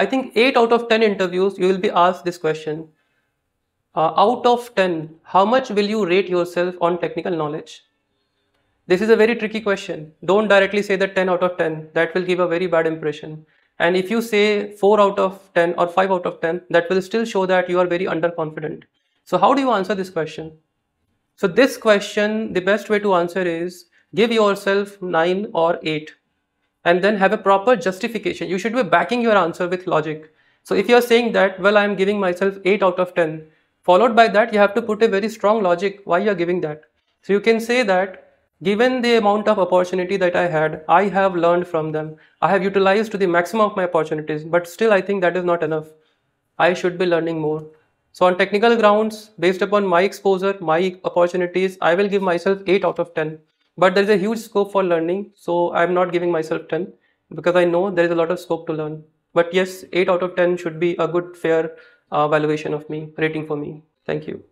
I think 8 out of 10 interviews, you will be asked this question. Out of 10, how much will you rate yourself on technical knowledge? This is a very tricky question. Don't directly say that 10 out of 10. That will give a very bad impression. And if you say 4 out of 10 or 5 out of 10, that will still show that you are very underconfident. So how do you answer this question? So this question, the best way to answer is give yourself 9 or 8 and then have a proper justification. You should be backing your answer with logic. So if you are saying that, well, I am giving myself 8 out of 10, followed by that, you have to put a very strong logic why you are giving that. So you can say that, given the amount of opportunity that I had, I have learned from them. I have utilized to the maximum of my opportunities, but still I think that is not enough. I should be learning more. So on technical grounds, based upon my exposure, my opportunities, I will give myself 8 out of 10. But there is a huge scope for learning, so I am not giving myself 10 because I know there is a lot of scope to learn. But yes, 8 out of 10 should be a good fair valuation of me, rating for me. Thank you.